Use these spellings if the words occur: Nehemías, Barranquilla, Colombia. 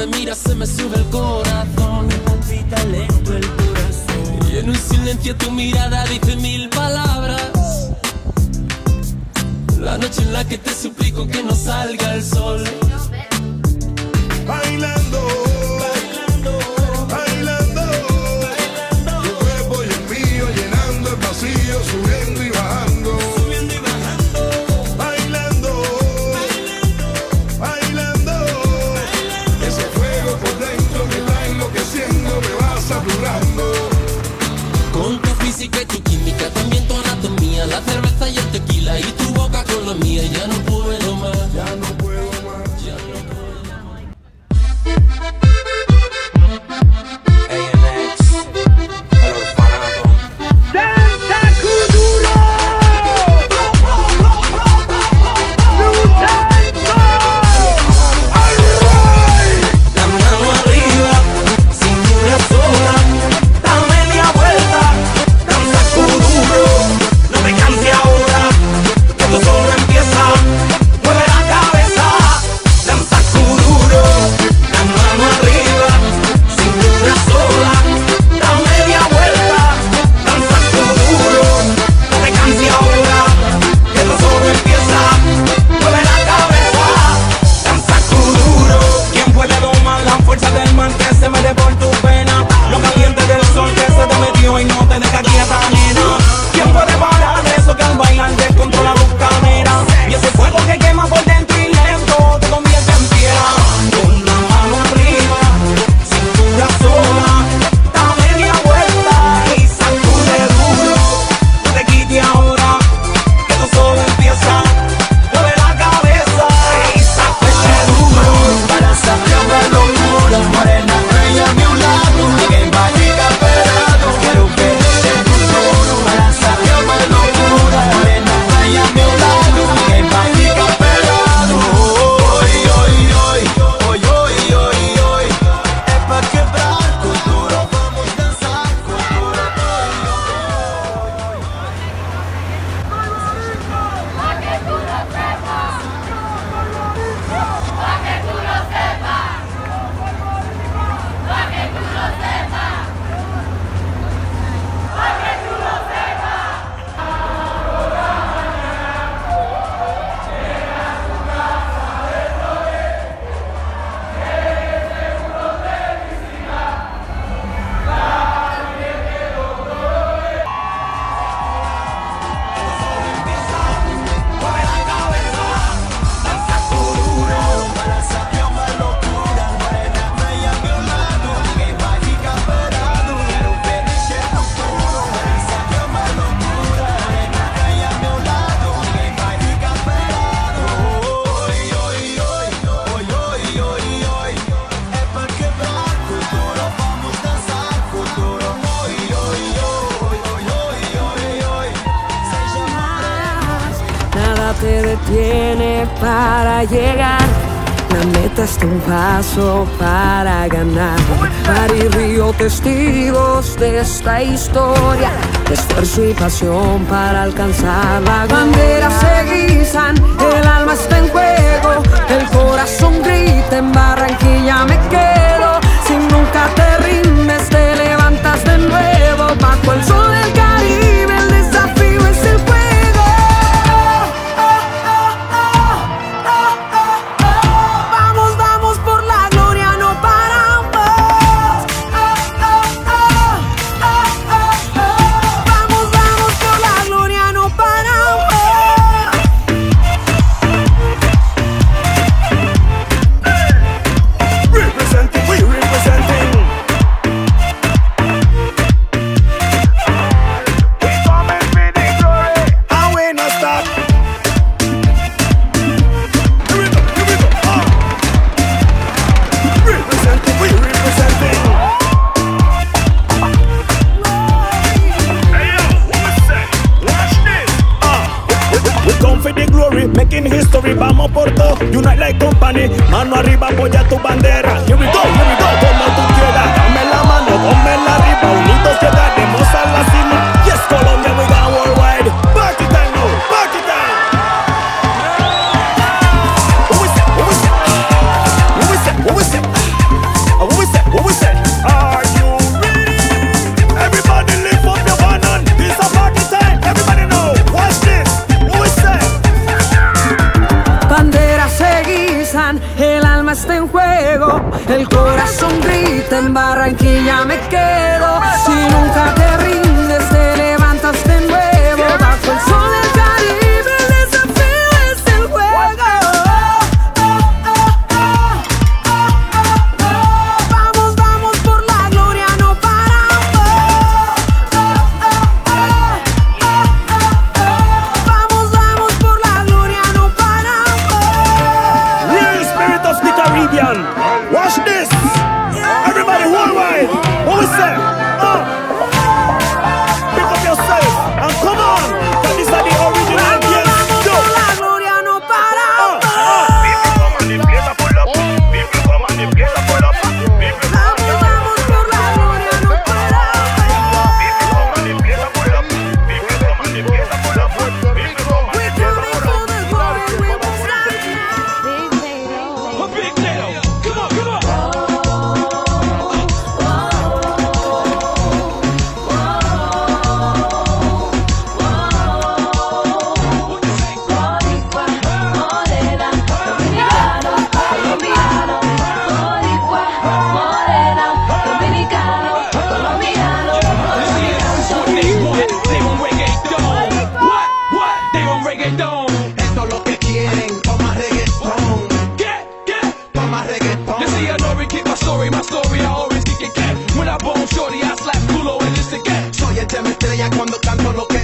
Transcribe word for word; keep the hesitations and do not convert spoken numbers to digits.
me mira se me sube el corazón, me palpita lento el corazón. Y en un silencio tu mirada dice mil palabras. La noche en la que te suplico que no salga el sol. Bailando, bailando, bailando, bailando. Tu cuerpo y el mío llenando el vacío, subiendo y bajando, subiendo y bajando. Bailando, bailando, bailando, bailando. Ese fuego por dentro me va enloqueciendo, me va saturando. Con tu física y tu química, también tu anatomía, la cerveza y el tequila y tu boca con la mía, ya no puedo más, ya no puedo más, ya no puedo. Te detiene para llegar. La meta está un paso para ganar. Mar y río testigos de esta historia, de esfuerzo y pasión para alcanzar la bandera. Se guisan, el alma está en juego, el corazón grita, en Barranquilla me quedo. Si nunca te rindes, te levantas de nuevo bajo el sol del Caribe. El desafío es el fuego. Vamos por todo, Unite like company. Mano arriba, apoya tu bandera. Here we go, here we go, como tú quieras. Dame la mano, ponme la arriba. Unidos quedaremos a la cima. Yes, Colombia, we got worldwide. Back it down, no, back it down. What we say, what we say, what we say, what we say. está en juego. El corazón grita, en Barranquilla me quedo. Si nunca te rindes, te levantas de nuevo. Bajo el sol del Caribe, el desafío es el juego. Vamos, vamos por la gloria, no paramos. Vamos, vamos por la gloria, no paramos. Real spirit of the Caribbean. Watch this. Everybody worldwide. What we say? Uh. Cuando canto lo que